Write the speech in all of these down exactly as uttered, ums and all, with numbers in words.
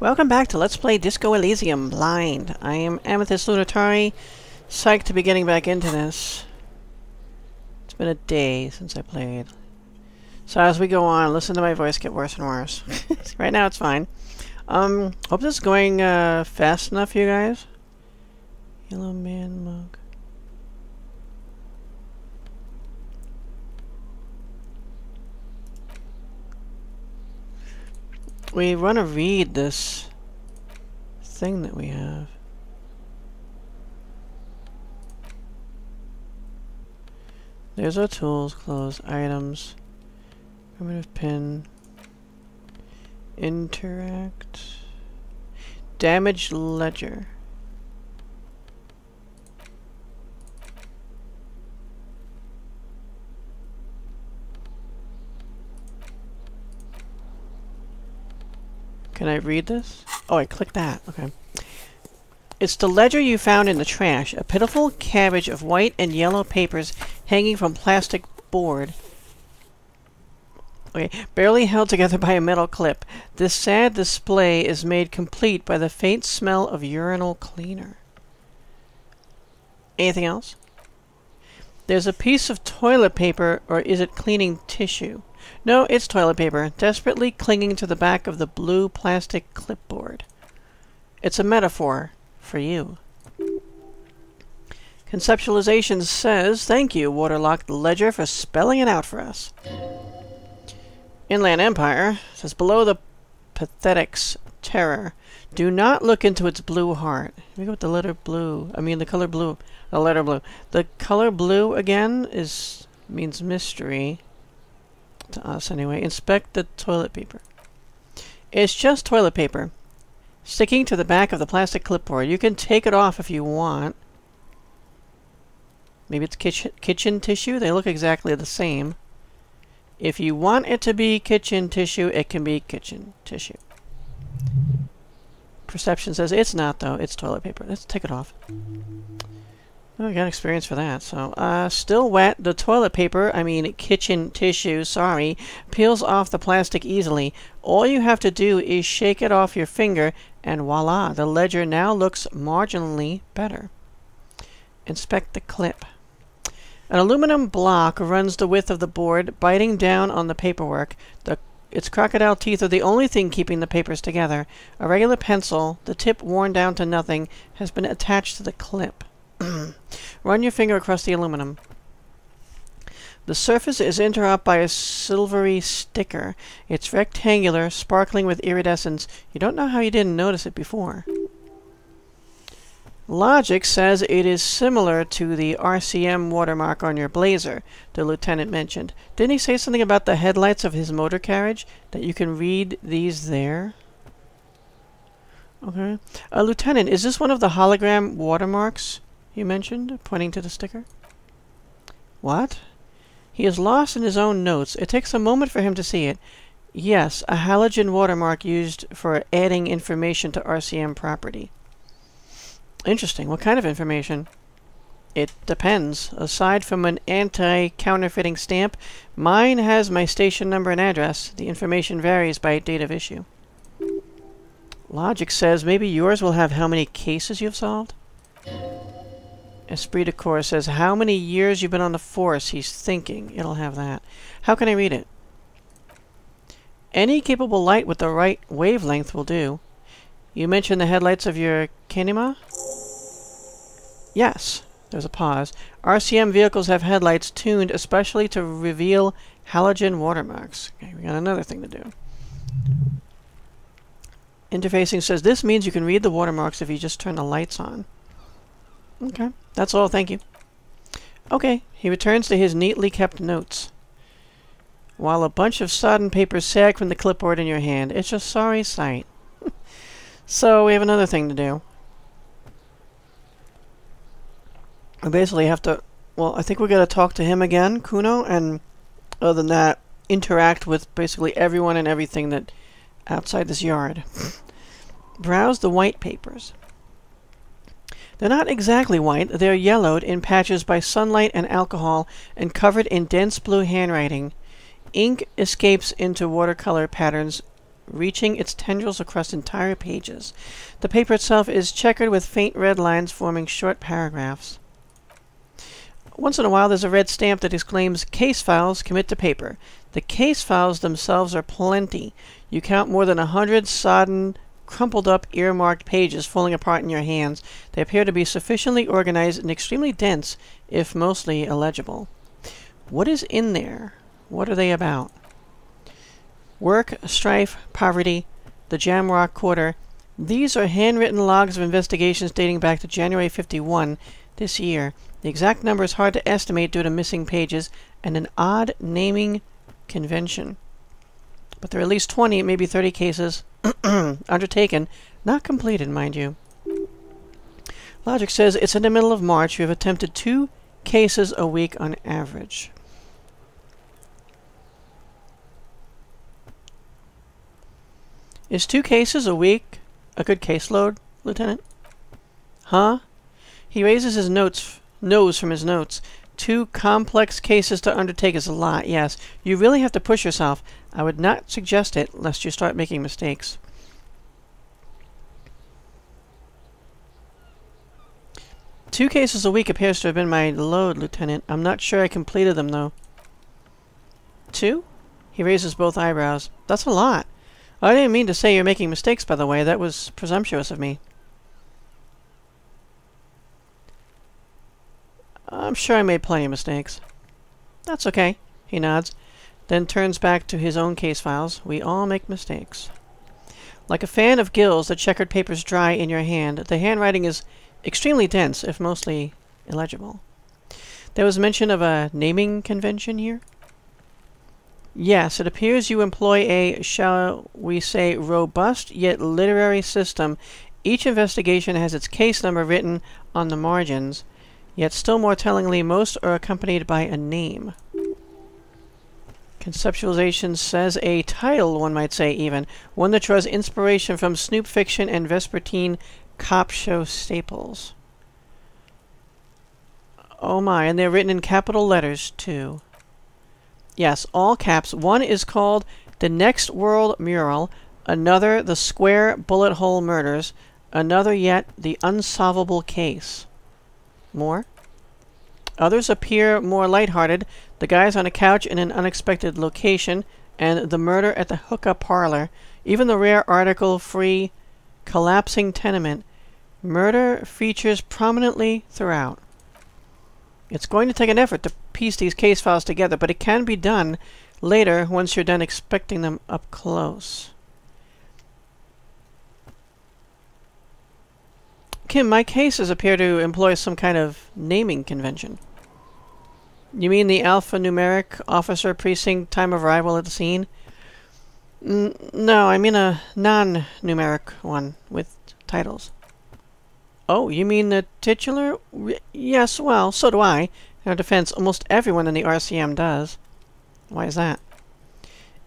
Welcome back to Let's Play Disco Elysium Blind. I am Amethyst Lunatari. Psyched to be getting back into this. It's been a day since I played. So as we go on, listen to my voice get worse and worse. Right now it's fine. Um, hope this is going uh, fast enough for you guys. Yellow man mug. We want to read this thing that we have. There's our tools, clothes, items, primitive pin, interact, damaged ledger. Can I read this? Oh, I clicked that. Okay. It's the ledger you found in the trash. A pitiful cabbage of white and yellow papers hanging from plastic board. Okay. Barely held together by a metal clip. This sad display is made complete by the faint smell of urinal cleaner. Anything else? There's a piece of toilet paper, or is it cleaning tissue? No, it's toilet paper, desperately clinging to the back of the blue plastic clipboard. It's a metaphor for you. Conceptualization says, thank you, waterlogged ledger, for spelling it out for us. Inland Empire says, below the pathetic's terror, do not look into its blue heart. Let me go with the letter blue. I mean the color blue. The letter blue. The color blue, again, is means mystery. To us anyway. Inspect the toilet paper. It's just toilet paper sticking to the back of the plastic clipboard. You can take it off if you want. Maybe it's kitchen, kitchen tissue. They look exactly the same. If you want it to be kitchen tissue, it can be kitchen tissue. Perception says it's not, though. It's toilet paper. Let's take it off. Oh, I got experience for that, so, uh, still wet, the toilet paper, I mean kitchen tissue, sorry, peels off the plastic easily. All you have to do is shake it off your finger, and voila, the ledger now looks marginally better. Inspect the clip. An aluminum block runs the width of the board, biting down on the paperwork. The, its crocodile teeth are the only thing keeping the papers together. A regular pencil, the tip worn down to nothing, has been attached to the clip. Run your finger across the aluminum. The surface is interrupted by a silvery sticker. It's rectangular, sparkling with iridescence. You don't know how you didn't notice it before. Logic says it is similar to the R C M watermark on your blazer the lieutenant mentioned. Didn't he say something about the headlights of his motor carriage? That you can read these there? Okay. Uh, lieutenant, is this one of the hologram watermarks you mentioned, pointing to the sticker? What? He is lost in his own notes. It takes a moment for him to see it. Yes, a halogen watermark used for adding information to R C M property. Interesting. What kind of information? It depends. Aside from an anti-counterfeiting stamp, mine has my station number and address. The information varies by date of issue. Logic says maybe yours will have how many cases you've solved? Esprit de Corps says, how many years you've been on the force? He's thinking. It'll have that. How can I read it? Any capable light with the right wavelength will do. You mentioned the headlights of your kinema? Yes. There's a pause. R C M vehicles have headlights tuned especially to reveal halogen watermarks. Okay, we got another thing to do. Interfacing says, this means you can read the watermarks if you just turn the lights on. Okay, that's all, thank you. Okay, he returns to his neatly kept notes. While a bunch of sodden papers sag from the clipboard in your hand, it's a sorry sight. So, we have another thing to do. We basically have to, well, I think we gotta talk to him again, Kuno, and other than that, interact with basically everyone and everything that outside this yard. Browse the white papers. They're not exactly white, they're yellowed in patches by sunlight and alcohol and covered in dense blue handwriting. Ink escapes into watercolor patterns reaching its tendrils across entire pages. The paper itself is checkered with faint red lines forming short paragraphs. Once in a while there's a red stamp that exclaims, "Case files, commit to paper." The case files themselves are plenty. You count more than a hundred sodden, crumpled up, earmarked pages falling apart in your hands. They appear to be sufficiently organized and extremely dense, if mostly illegible. What is in there? What are they about? Work, strife, poverty, the Jamrock Quarter. These are handwritten logs of investigations dating back to January fifty-one this year. The exact number is hard to estimate due to missing pages and an odd naming convention. But there are at least twenty, maybe thirty cases undertaken, not completed, mind you. Logic says it's in the middle of March. You have attempted two cases a week on average. Is two cases a week a good caseload, Lieutenant? Huh? He raises his notes, nose from his notes. Two complex cases to undertake is a lot, yes. You really have to push yourself. I would not suggest it, lest you start making mistakes. Two cases a week appears to have been my load, Lieutenant. I'm not sure I completed them, though. Two? He raises both eyebrows. That's a lot. I didn't mean to say you're making mistakes, by the way. That was presumptuous of me. I'm sure I made plenty of mistakes. That's okay, he nods, then turns back to his own case files. We all make mistakes. Like a fan of gills, the checkered papers dry in your hand. The handwriting is extremely dense, if mostly illegible. There was mention of a naming convention here? Yes, it appears you employ a, shall we say, robust yet literary system. Each investigation has its case number written on the margins, yet still more tellingly, most are accompanied by a name. Conceptualization says a title, one might say even, one that draws inspiration from snoop fiction and vespertine cop show staples. Oh my, and they're written in capital letters, too. Yes, all caps. One is called The Next World Mural, another The Square Bullet Hole Murders, another yet The Unsolvable Case. More? Others appear more lighthearted, The Guys on a Couch in an Unexpected Location, and The Murder at the Hookah Parlor, even the rare article free Collapsing Tenement. Murder features prominently throughout. It's going to take an effort to piece these case files together, but it can be done later once you're done expecting them up close. Kim, my cases appear to employ some kind of naming convention. You mean the alphanumeric officer, precinct, time of arrival at the scene? N no, I mean a non-numeric one with titles. Oh, you mean the titular? Re yes, well, so do I. In our defense, almost everyone in the R C M does. Why is that?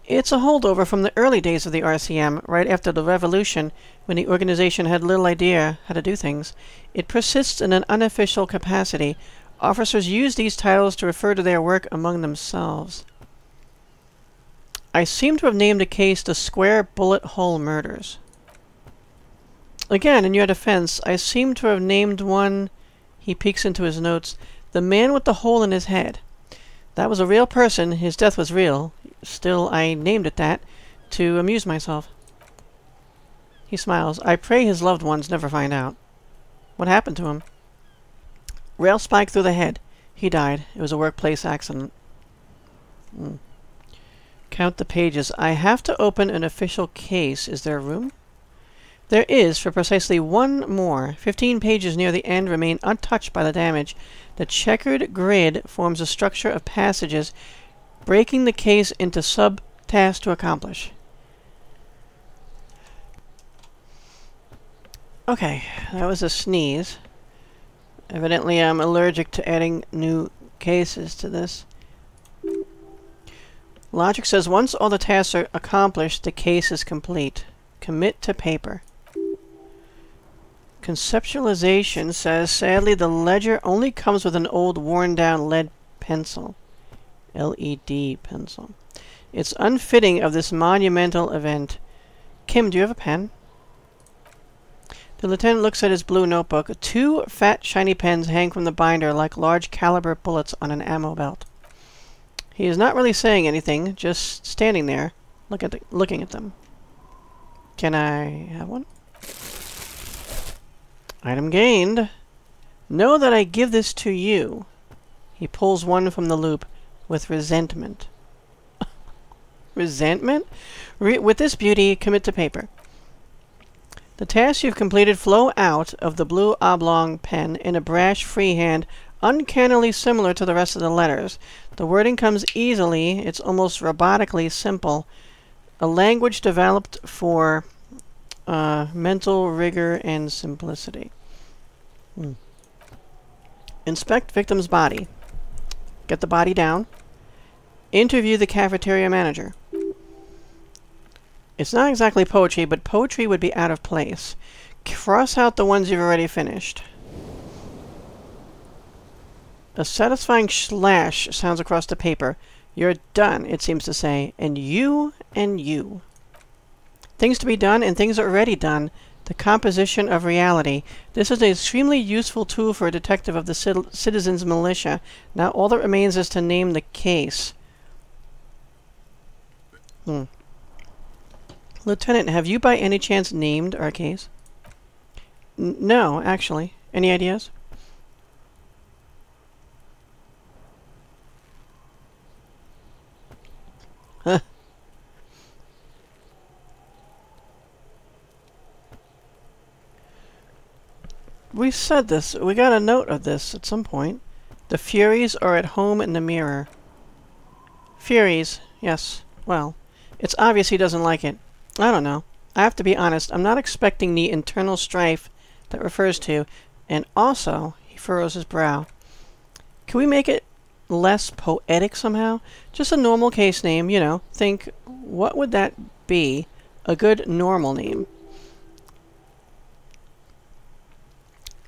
It's a holdover from the early days of the R C M, right after the revolution, when the organization had little idea how to do things. It persists in an unofficial capacity. Officers use these titles to refer to their work among themselves. I seem to have named a case the Square Bullet Hole Murders. Again, in your defense, I seem to have named one, he peeks into his notes, The Man with the Hole in His Head. That was a real person. His death was real. Still, I named it that to amuse myself. He smiles. I pray his loved ones never find out. What happened to him? Rail spike through the head. He died. It was a workplace accident. Mm. Count the pages. I have to open an official case. Is there room? There is, for precisely one more. Fifteen pages near the end remain untouched by the damage. The checkered grid forms a structure of passages, breaking the case into sub-tasks to accomplish. Okay, that was a sneeze. Evidently I'm allergic to adding new cases to this. Logic says once all the tasks are accomplished, the case is complete. Commit to paper. Conceptualization says, sadly, the ledger only comes with an old, worn-down lead pencil. L E D pencil. It's unfitting of this monumental event. Kim, do you have a pen? The lieutenant looks at his blue notebook. Two fat, shiny pens hang from the binder like large caliber bullets on an ammo belt. He is not really saying anything, just standing there, look at the, looking at them. Can I have one? Item gained. Know that I give this to you. He pulls one from the loop with resentment. Resentment? Re with this beauty, commit to paper. The tasks you've completed flow out of the blue oblong pen in a brash freehand uncannily similar to the rest of the letters. The wording comes easily. It's almost robotically simple. A language developed for uh, mental rigor and simplicity. Hmm. Inspect victim's body. Get the body down. Interview the cafeteria manager. It's not exactly poetry, but poetry would be out of place. Cross out the ones you've already finished. A satisfying slash sounds across the paper. You're done, it seems to say, and you and you. Things to be done and things already done. The composition of reality. This is an extremely useful tool for a detective of the citizens' militia. Now all that remains is to name the case. Hmm. Lieutenant, have you by any chance named our case? N no, actually. Any ideas? Huh. We said this. We got a note of this at some point. The Furies are at home in the mirror. Furies. Yes. Well, it's obvious he doesn't like it. I don't know. I have to be honest. I'm not expecting the internal strife that refers to. And also, he furrows his brow. Can we make it less poetic somehow? Just a normal case name, you know. Think, what would that be? A good normal name.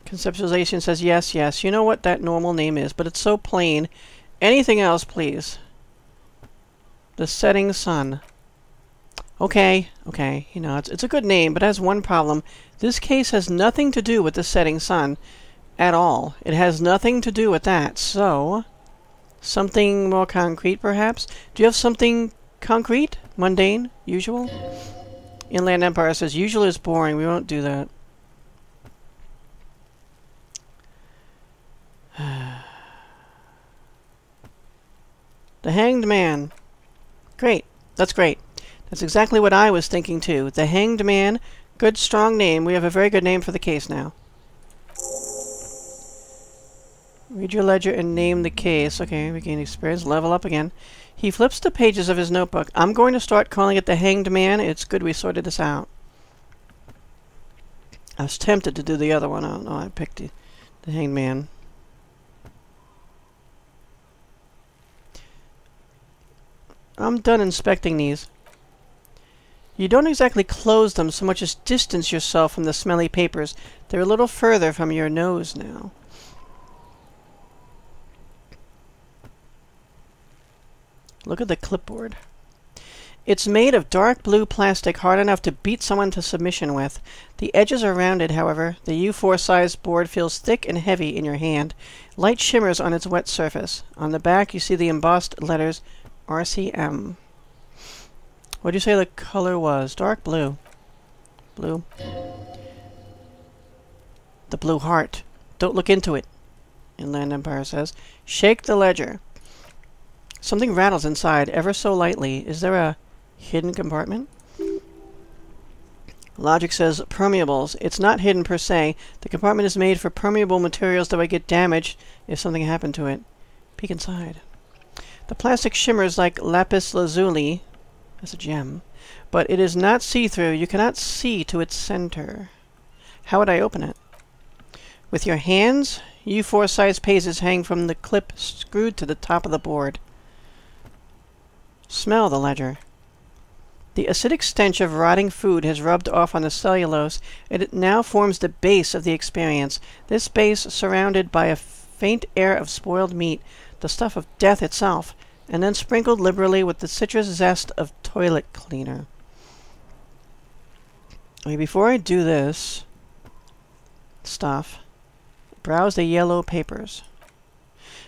Conceptualization says, yes, yes. You know what that normal name is, but it's so plain. Anything else, please. The setting sun. Okay, okay, you know, it's, it's a good name, but it has one problem. This case has nothing to do with the setting sun at all. It has nothing to do with that, so... Something more concrete, perhaps? Do you have something concrete? Mundane? Usual? Inland Empire says, usual is boring, we won't do that. The Hanged Man. Great, that's great. That's exactly what I was thinking, too. The Hanged Man. Good, strong name. We have a very good name for the case now. Read your ledger and name the case. Okay, we gain experience. Level up again. He flips the pages of his notebook. I'm going to start calling it the Hanged Man. It's good we sorted this out. I was tempted to do the other one. I don't know. I picked the, the Hanged Man. I'm done inspecting these. You don't exactly close them so much as distance yourself from the smelly papers. They're a little further from your nose now. Look at the clipboard. It's made of dark blue plastic hard enough to beat someone to submission with. The edges are rounded, however. The U four sized board feels thick and heavy in your hand. Light shimmers on its wet surface. On the back you see the embossed letters R C M. What did you say the color was? Dark blue. Blue. The blue heart. Don't look into it, Inland Empire says. Shake the ledger. Something rattles inside, ever so lightly. Is there a hidden compartment? Logic says permeables. It's not hidden per se. The compartment is made for permeable materials that would get damaged if something happened to it. Peek inside. The plastic shimmers like lapis lazuli. That's a gem. But it is not see-through. You cannot see to its center. How would I open it? With your hands? U four size pages hang from the clip screwed to the top of the board. Smell the ledger. The acidic stench of rotting food has rubbed off on the cellulose, and it now forms the base of the experience. This base surrounded by a faint air of spoiled meat, the stuff of death itself, and then sprinkled liberally with the citrus zest of toilet cleaner. Okay, before I do this stuff, browse the yellow papers.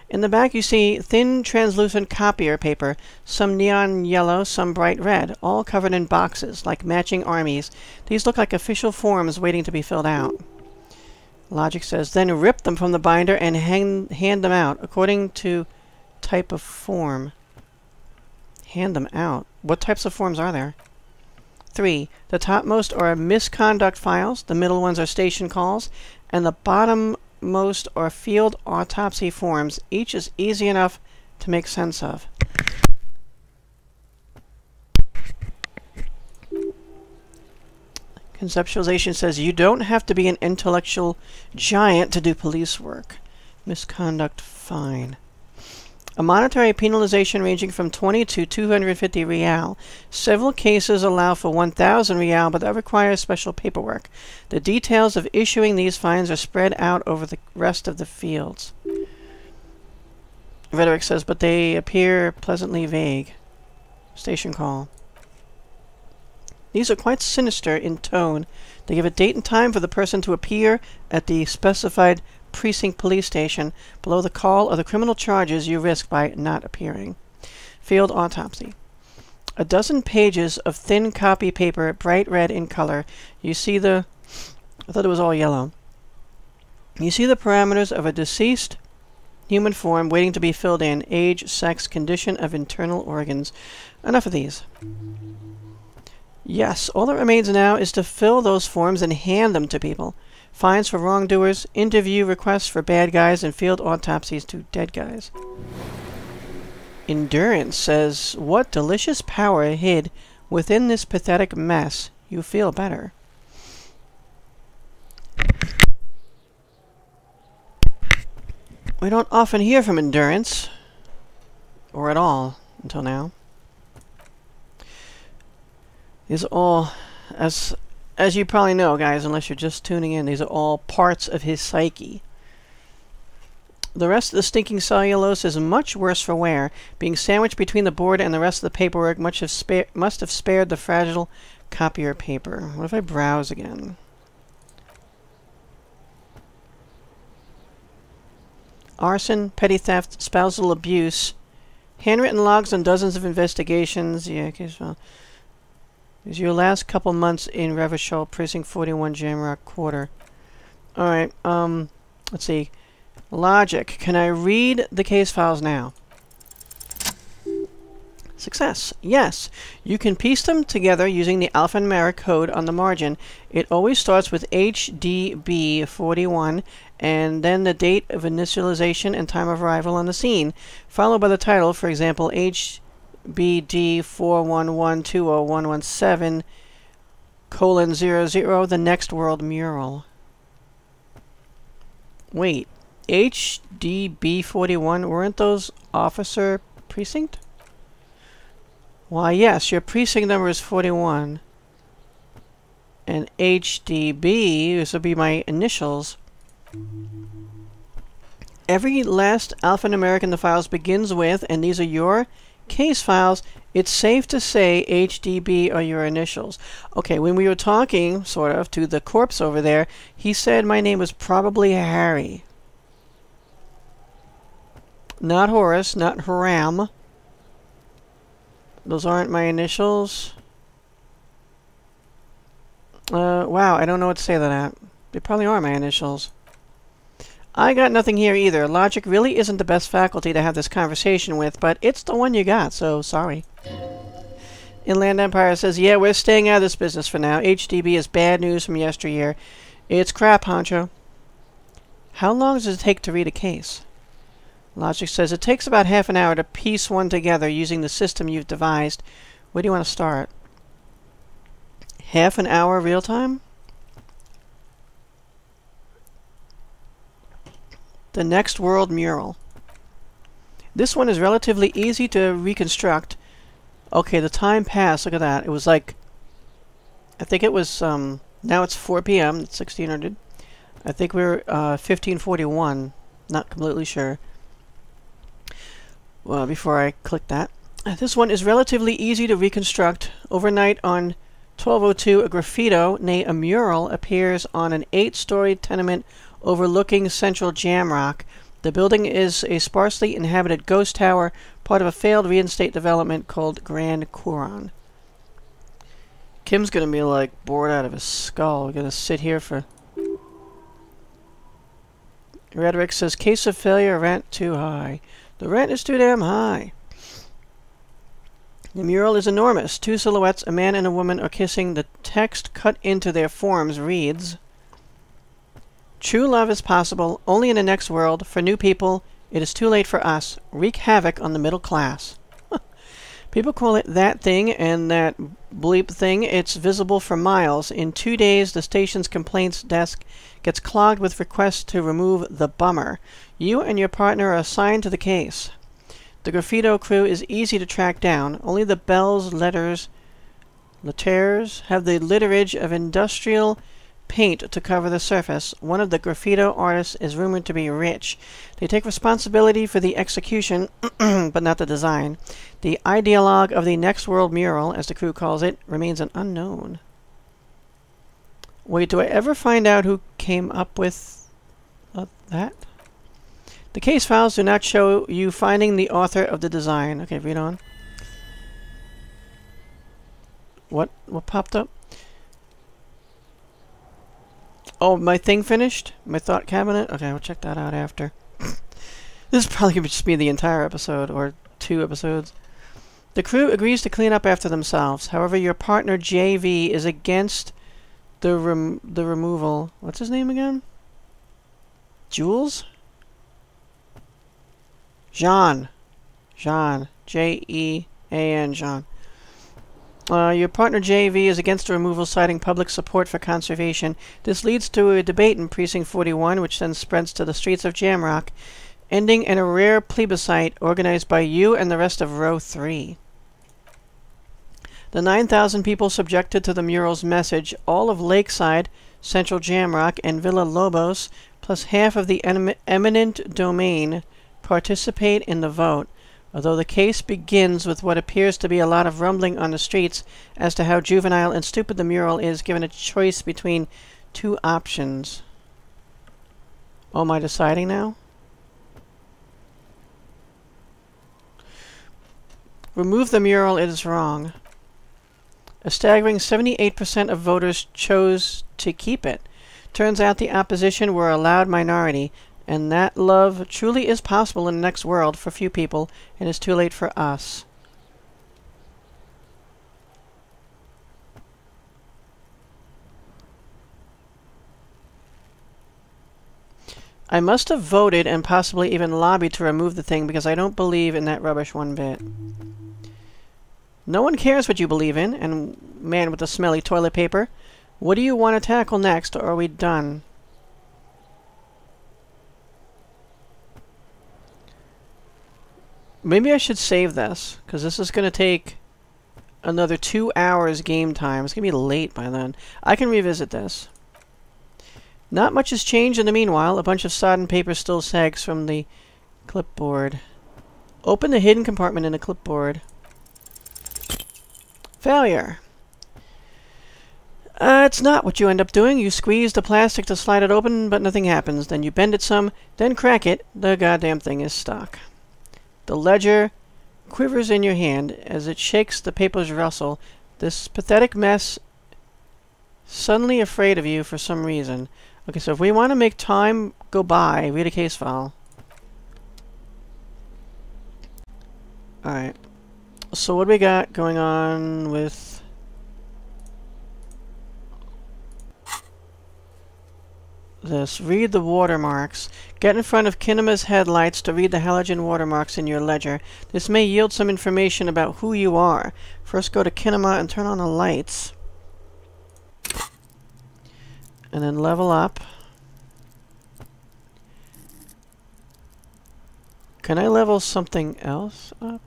In the back you see thin translucent copier paper, some neon yellow, some bright red, all covered in boxes, like matching armies. These look like official forms waiting to be filled out. Logic says, then rip them from the binder and hang, hand them out, according to type of form. Hand them out? What types of forms are there? Three. The topmost are misconduct files, the middle ones are station calls, and the bottommost are field autopsy forms. Each is easy enough to make sense of. Conceptualization says you don't have to be an intellectual giant to do police work. Misconduct fine. A monetary penalization ranging from twenty to two hundred fifty real. Several cases allow for one thousand real, but that requires special paperwork. The details of issuing these fines are spread out over the rest of the fields. Rhetoric says, but they appear pleasantly vague. Station call. These are quite sinister in tone. They give a date and time for the person to appear at the specified precinct police station. Below the call are the criminal charges you risk by not appearing. Field autopsy. A dozen pages of thin copy paper, bright red in color. You see the... I thought it was all yellow. You see the parameters of a deceased human form waiting to be filled in. Age, sex, condition of internal organs. Enough of these. Yes, all that remains now is to fill those forms and hand them to people. Fines for wrongdoers, interview requests for bad guys, and field autopsies to dead guys. Endurance says, what delicious power hid within this pathetic mess? You feel better. We don't often hear from Endurance. Or at all, until now. These are all, as, as you probably know, guys, unless you're just tuning in, these are all parts of his psyche. The rest of the stinking cellulose is much worse for wear. Being sandwiched between the board and the rest of the paperwork much have spa must have spared the fragile copier paper. What if I browse again? Arson, petty theft, spousal abuse, handwritten logs on dozens of investigations. Yeah, okay, so... Is your last couple months in Revachol, Precinct forty-one, Jamrock Quarter. Alright, um, let's see. Logic. Can I read the case files now? Success. Yes. You can piece them together using the alphanumeric code on the margin. It always starts with H D B forty-one and then the date of initialization and time of arrival on the scene, followed by the title, for example, H D B B D four one one two zero one one seven colon zero zero the next world mural. Wait, H D B forty-one, weren't those officer precinct? Why yes, your precinct number is forty-one. And H D B, this will be my initials. Every last alphanumeric in the files begins with, and these are your case files, it's safe to say H D B are your initials. Okay, when we were talking, sort of, to the corpse over there, he said my name was probably Harry. Not Horace, not Haram. Those aren't my initials. Uh, wow, I don't know what to say to that. They probably are my initials. I got nothing here either. Logic really isn't the best faculty to have this conversation with, but it's the one you got, so sorry. Inland Empire says, yeah, we're staying out of this business for now. H D B is bad news from yesteryear. It's crap, honcho. How long does it take to read a case? Logic says, it takes about half an hour to piece one together using the system you've devised. Where do you want to start? Half an hour real time? The next world mural. This one is relatively easy to reconstruct. Okay, the time passed. Look at that. It was like, I think it was, um, now it's four P M It's sixteen hundred. I think we we're uh, fifteen forty-one. Not completely sure. Well, before I click that. This one is relatively easy to reconstruct. Overnight on twelve oh two, a graffito, nay a mural, appears on an eight-story tenement overlooking central Jamrock. The building is a sparsely inhabited ghost tower, part of a failed real estate development called Grand Couron. Kim's gonna be like bored out of his skull. We're gonna sit here for... Rhetoric says, case of failure, rent too high. The rent is too damn high. The mural is enormous. Two silhouettes, a man and a woman, are kissing. The text cut into their forms reads, true love is possible only in the next world. For new people, it is too late for us. Wreak havoc on the middle class. People call it that thing and that bleep thing. It's visible for miles. In two days, the station's complaints desk gets clogged with requests to remove the bummer. You and your partner are assigned to the case. The graffito crew is easy to track down. Only the bells, letters, letters have the litterage of industrial paint to cover the surface. One of the graffito artists is rumored to be rich. They take responsibility for the execution, but not the design. The ideologue of the next world mural, as the crew calls it, remains an unknown. Wait, do I ever find out who came up with uh, that? The case files do not show you finding the author of the design. Okay, read on. What? What popped up? Oh, my thing finished? My thought cabinet? Okay, we'll check that out after. This is probably gonna just be the entire episode, or two episodes. The crew agrees to clean up after themselves. However, your partner, J V, is against the rem the removal. What's his name again? Jules? Jean. Jean. J E A N, Jean. Uh, your partner J V is against the removal, citing public support for conservation. This leads to a debate in Precinct forty-one, which then spreads to the streets of Jamrock, ending in a rare plebiscite organized by you and the rest of Row three. The nine thousand people subjected to the mural's message, all of Lakeside, Central Jamrock, and Villa Lobos, plus half of the em eminent domain, participate in the vote. Although the case begins with what appears to be a lot of rumbling on the streets as to how juvenile and stupid the mural is, given a choice between two options. Oh, am I deciding now? Remove the mural, it is wrong. A staggering seventy-eight percent of voters chose to keep it. Turns out the opposition were a loud minority. And that love truly is possible in the next world for few people, and it's too late for us. I must have voted and possibly even lobbied to remove the thing because I don't believe in that rubbish one bit. No one cares what you believe in, and man with the smelly toilet paper. What do you want to tackle next, or are we done? Maybe I should save this, because this is going to take another two hours game time. It's going to be late by then. I can revisit this. Not much has changed in the meanwhile. A bunch of sodden paper still sags from the clipboard. Open the hidden compartment in the clipboard. Failure. Uh, it's not what you end up doing. You squeeze the plastic to slide it open, but nothing happens. Then you bend it some, then crack it. The goddamn thing is stuck. The ledger quivers in your hand as it shakes, the papers rustle. This pathetic mess suddenly afraid of you for some reason. Okay, so if we want to make time go by, read a case file. Alright. So what do we got going on with... this. Read the watermarks. Get in front of Kinema's headlights to read the halogen watermarks in your ledger. This may yield some information about who you are. First go to Kinema and turn on the lights. And then level up. Can I level something else up?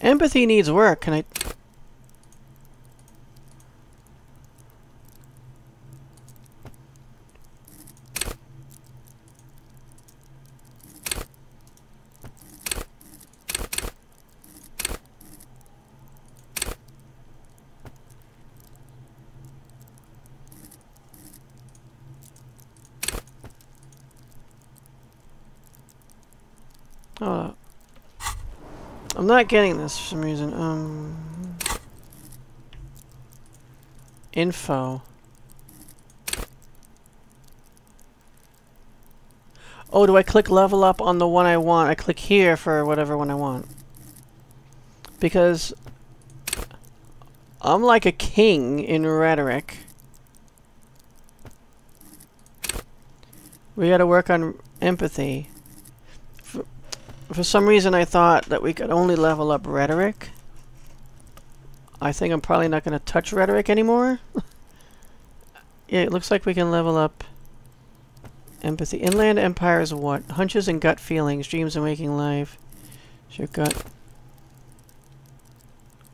Empathy needs work. Can I... Hold up. I'm not getting this for some reason. Um, info. Oh, do I click level up on the one I want? I click here for whatever one I want. Because I'm like a king in rhetoric. We gotta work on empathy. For, for some reason I thought that we could only level up rhetoric. I think I'm probably not gonna touch rhetoric anymore. Yeah, it looks like we can level up empathy. Inland Empire is what? Hunches and gut feelings, dreams and waking life. It's your gut.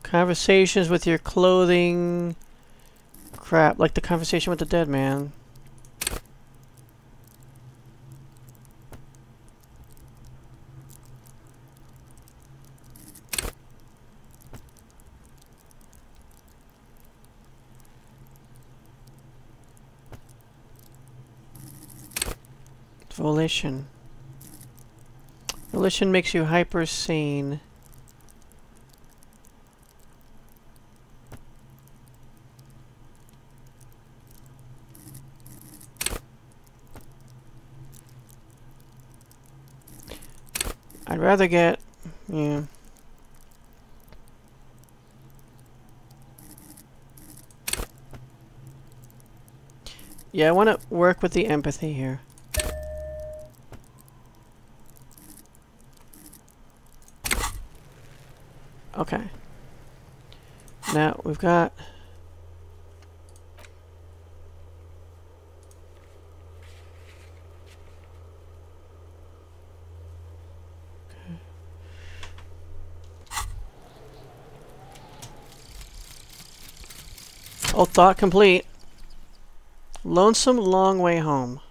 Conversations with your clothing. Crap, like the conversation with the dead man. Volition. Volition makes you hyper sane. I'd rather get, yeah. Yeah, I want to work with the empathy here. Okay. Now we've got okay. Oh, thought complete. Lonesome long way home.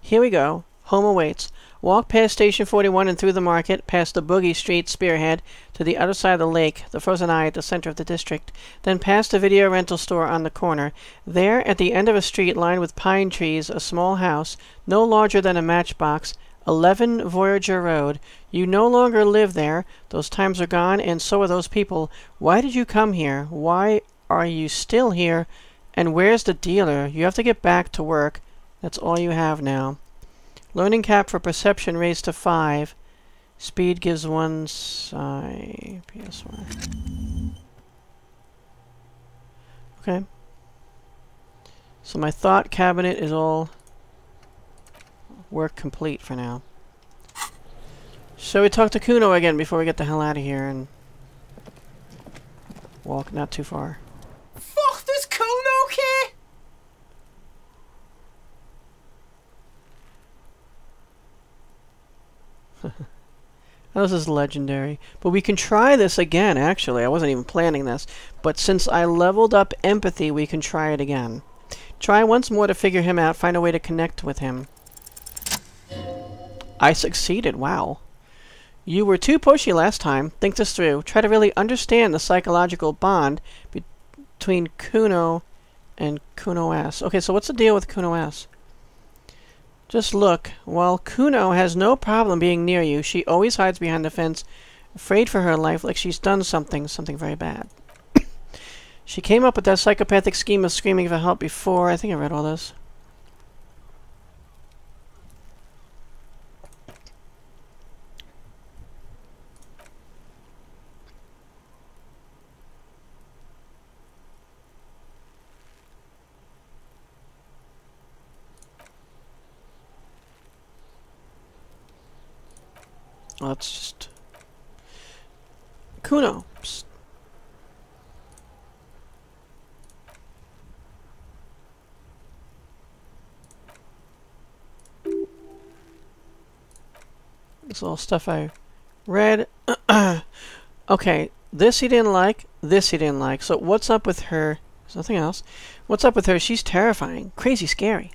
Here we go. Home awaits. Walk past Station forty-one and through the market, past the Boogie Street Spearhead, to the other side of the lake, the frozen eye at the center of the district, then past the video rental store on the corner. There, at the end of a street lined with pine trees, a small house, no larger than a matchbox, eleven Voyager Road. You no longer live there. Those times are gone, and so are those people. Why did you come here? Why are you still here? And where's the dealer? You have to get back to work. That's all you have now. Learning cap for perception raised to five. Speed gives one psi. P S Y. Okay. So my thought cabinet is all work complete for now. So we talk to Kuno again before we get the hell out of here and walk not too far. Fuck, does Kuno care? This is legendary. But we can try this again, actually. I wasn't even planning this. But since I leveled up empathy, we can try it again. Try once more to figure him out. Find a way to connect with him. I succeeded. Wow. You were too pushy last time. Think this through. Try to really understand the psychological bond be between Kuno and Kuno S. Okay, so what's the deal with Kuno S? Just look. While Kuno has no problem being near you, she always hides behind the fence, afraid for her life, like she's done something, something very bad. She came up with that psychopathic scheme of screaming for help before. I think I read all this. Let's just... Kuno. Psst. It's all stuff I read. Okay, this he didn't like, this he didn't like. So what's up with her? There's nothing else. What's up with her? She's terrifying. Crazy scary.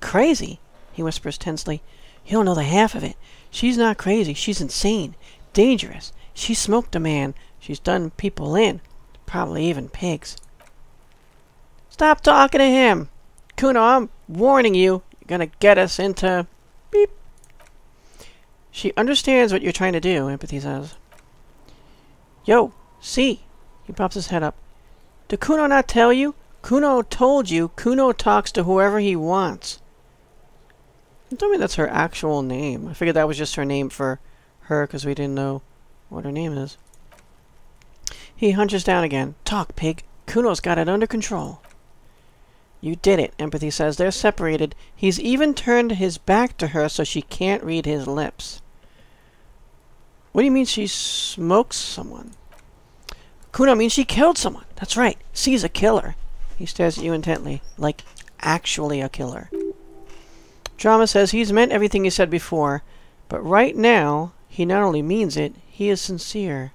Crazy, he whispers tensely. You don't know the half of it. She's not crazy. She's insane. Dangerous. She smoked a man. She's done people in. Probably even pigs. Stop talking to him! Kuno, I'm warning you. You're gonna get us into... Beep. She understands what you're trying to do, Empathy says. Yo, see? He pops his head up. Did Kuno not tell you? Kuno told you Kuno talks to whoever he wants. You told me that's her actual name. I figured that was just her name for her because we didn't know what her name is. He hunches down again. Talk, pig. Kuno's got it under control. You did it, Empathy says. They're separated. He's even turned his back to her so she can't read his lips. What do you mean she smokes someone? Kuno means she killed someone. That's right. She's a killer. He stares at you intently, like actually a killer. Drama says he's meant everything he said before, but right now, he not only means it, he is sincere.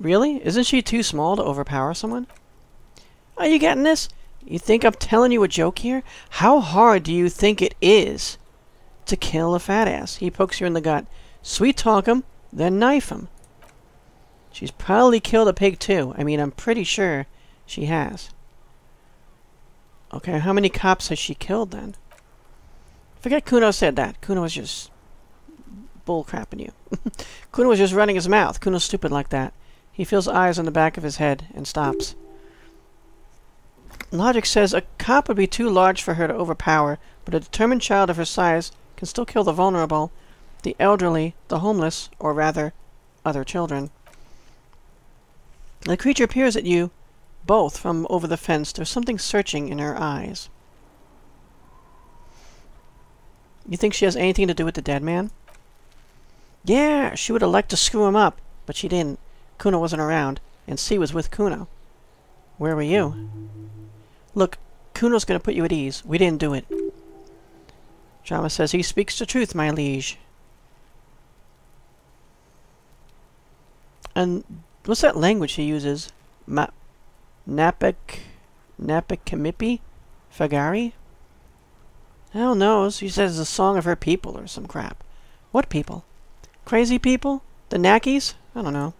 Really? Isn't she too small to overpower someone? Are you getting this? You think I'm telling you a joke here? How hard do you think it is to kill a fat ass? He pokes you in the gut. Sweet talk him, then knife him. She's probably killed a pig too. I mean, I'm pretty sure she has. Okay, how many cops has she killed then? Forget Kuno said that. Kuno was just bullcrapping you. Kuno was just running his mouth. Kuno's stupid like that. He feels eyes on the back of his head and stops. Logic says a cop would be too large for her to overpower, but a determined child of her size can still kill the vulnerable, the elderly, the homeless, or rather, other children. The creature peers at you, both from over the fence. There's something searching in her eyes. You think she has anything to do with the dead man? Yeah, she would have liked to screw him up, but she didn't. Kuno wasn't around, and C was with Kuno. Where were you? Look, Kuno's going to put you at ease. We didn't do it. Jama says he speaks the truth, my liege. And what's that language he uses? Ma Napik... Napikamipi? Fagari? Hell knows. He says it's a song of her people or some crap. What people? Crazy people? The Nakis? I don't know.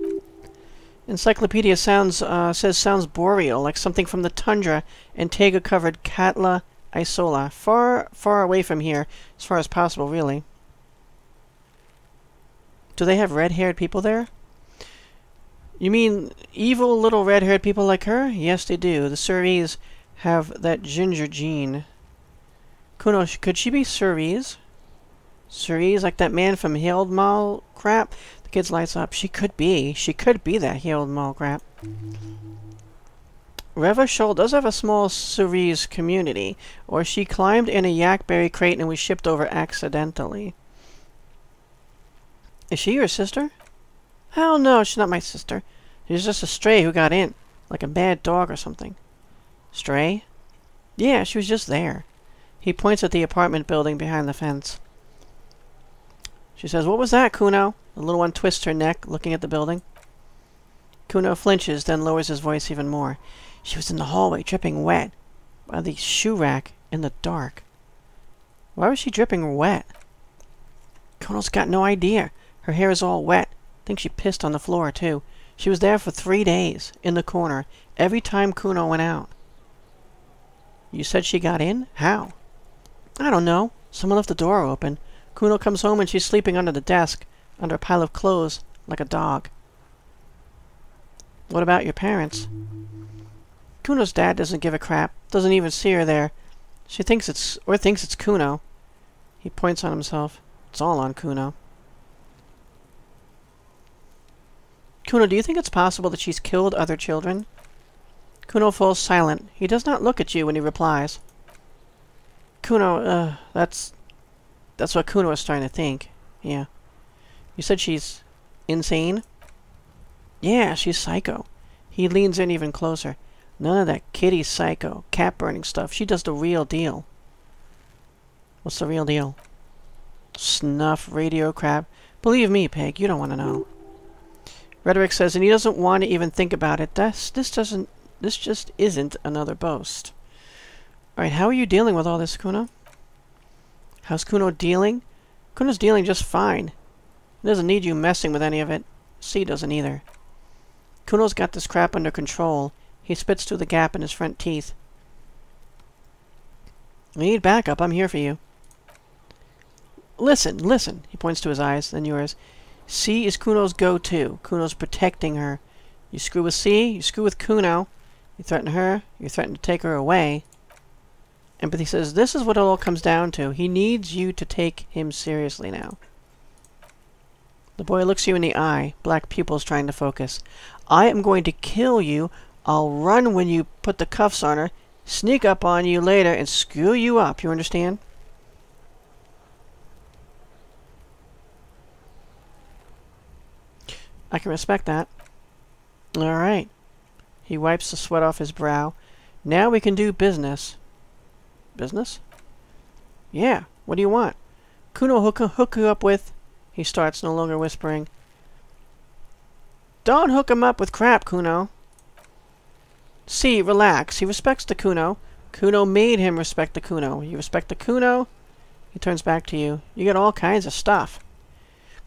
Encyclopedia sounds uh, says sounds boreal, like something from the tundra and taiga-covered Katla Isola. Far, far away from here, as far as possible, really. Do they have red-haired people there? You mean evil little red-haired people like her? Yes, they do. The Cerise have that ginger gene. Kuno, could she be Cerise? Cerise, like that man from Heldmall crap? The kid's lights up. She could be. She could be that Heldmall crap. Revachol does have a small Cerise community, or she climbed in a yakberry crate and was shipped over accidentally. Is she your sister? Hell no, she's not my sister. She's just a stray who got in, like a bad dog or something. Stray? Yeah, she was just there. He points at the apartment building behind the fence. She says, "What was that, Kuno?" The little one twists her neck, looking at the building. Kuno flinches, then lowers his voice even more. She was in the hallway, dripping wet, by the shoe rack in the dark. Why was she dripping wet? Kuno's got no idea. Her hair is all wet. I think she pissed on the floor, too. She was there for three days, in the corner, every time Kuno went out. You said she got in? How? I don't know. Someone left the door open. Kuno comes home and she's sleeping under the desk, under a pile of clothes, like a dog. What about your parents? Kuno's dad doesn't give a crap, doesn't even see her there. She thinks it's, or thinks it's Kuno. He points on himself. It's all on Kuno. Kuno, do you think it's possible that she's killed other children? Kuno falls silent. He does not look at you when he replies. Kuno, uh, that's... That's what Kuno is trying to think. Yeah. You said she's... insane? Yeah, she's psycho. He leans in even closer. None of that kitty psycho, cat-burning stuff. She does the real deal. What's the real deal? Snuff, radio crap. Believe me, Peg, you don't want to know. Rhetoric says, and he doesn't want to even think about it. That's, this doesn't, this just isn't another boast. Alright, how are you dealing with all this, Kuno? How's Kuno dealing? Kuno's dealing just fine. He doesn't need you messing with any of it. C doesn't either. Kuno's got this crap under control. He spits through the gap in his front teeth. I need backup. I'm here for you. Listen, listen. He points to his eyes, then yours. C is Kuno's go-to. Kuno's protecting her. You screw with C, you screw with Kuno. You threaten her, you threaten to take her away. Empathy says, this is what it all comes down to. He needs you to take him seriously now. The boy looks you in the eye, black pupils trying to focus. I am going to kill you. I'll run when you put the cuffs on her, sneak up on you later, and screw you up. You understand? I can respect that. All right. He wipes the sweat off his brow. Now we can do business. Business? Yeah. What do you want? Kuno hook, hook you up with... He starts, no longer whispering. Don't hook him up with crap, Kuno. See, relax. He respects the Kuno. Kuno made him respect the Kuno. You respect the Kuno, he turns back to you. You get all kinds of stuff.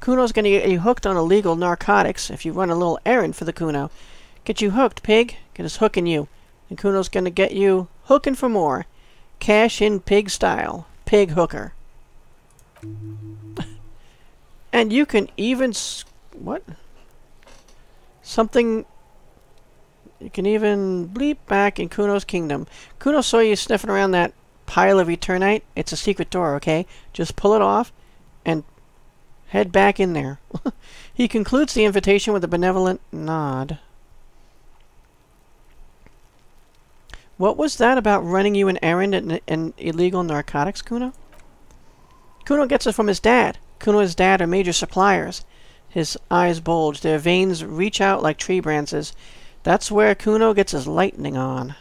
Kuno's going to get you hooked on illegal narcotics if you run a little errand for the Kuno. Get you hooked, pig. Get his hook in you. And Kuno's going to get you hooking for more. Cash in pig style. Pig hooker. And you can even... S what? Something... You can even bleep back in Kuno's kingdom. Kuno saw you sniffing around that pile of Eternite. It's a secret door, okay? Just pull it off and head back in there. He concludes the invitation with a benevolent nod. What was that about running you an errand and, and illegal narcotics, Kuno? Kuno gets it from his dad. Kuno's dad are major suppliers. His eyes bulge. Their veins reach out like tree branches. That's where Kuno gets his lightning on.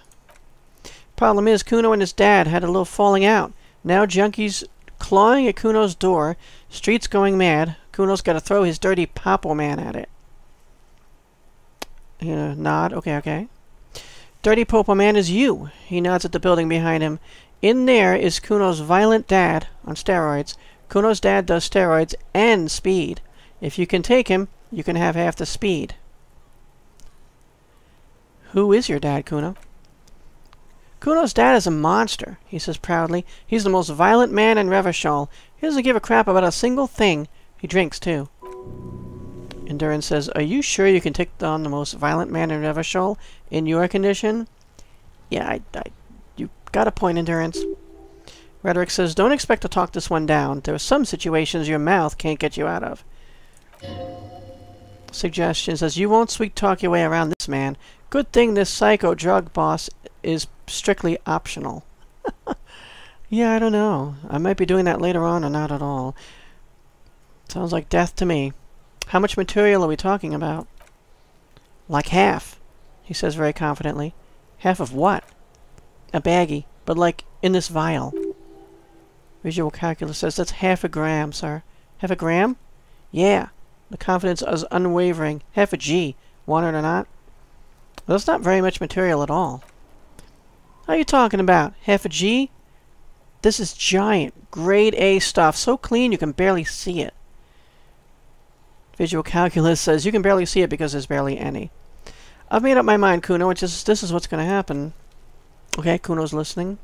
Problem is, Kuno and his dad had a little falling out. Now junkies clawing at Kuno's door. Streets going mad. Kuno's got to throw his dirty Popo man at it. You know, nod. Okay, okay. Dirty Popo man is you. He nods at the building behind him. In there is Kuno's violent dad on steroids. Kuno's dad does steroids and speed. If you can take him, you can have half the speed. Who is your dad, Kuno? Kuno's dad is a monster, he says proudly. He's the most violent man in Revachol. He doesn't give a crap about a single thing. He drinks, too. Endurin says, are you sure you can take on the most violent man in Revachol in your condition? Yeah, I, I, you got a point, Endurance. Rhetoric says, don't expect to talk this one down. There are some situations your mouth can't get you out of. Suggestion says, you won't sweet-talk your way around this man. Good thing this psycho-drug boss is strictly optional. Yeah, I don't know. I might be doing that later on or not at all. Sounds like death to me. How much material are we talking about? Like half, he says very confidently. Half of what? A baggie, but like in this vial. Visual Calculus says, that's half a gram, sir. Half a gram? Yeah. The confidence is unwavering. Half a G. Want it or not? Well, that's not very much material at all. How are you talking about? Half a G? This is giant, grade A stuff. So clean you can barely see it. Visual Calculus says, you can barely see it because there's barely any. I've made up my mind, Kuno. It's just, this is what's going to happen. Okay, Kuno's listening.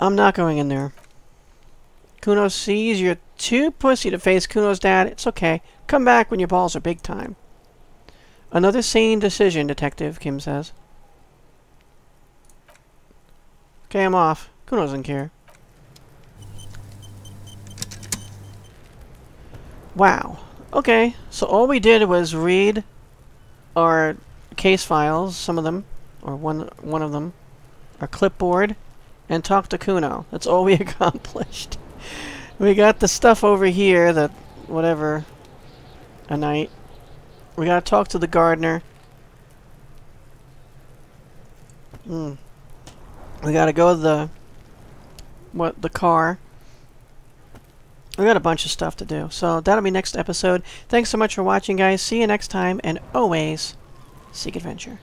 I'm not going in there. Kuno sees you're too pussy to face Kuno's dad. It's okay. Come back when your balls are big time. Another sane decision, Detective, Kim says. Okay, I'm off. Kuno doesn't care. Wow. Okay, so all we did was read our case files, some of them, or one, one of them, our clipboard, and talk to Kuno. That's all we accomplished. We got the stuff over here, that whatever, a night. We gotta talk to the gardener. Hmm. We gotta go to the, what, the car. We got a bunch of stuff to do. So that'll be next episode. Thanks so much for watching, guys. See you next time, and always, seek adventure.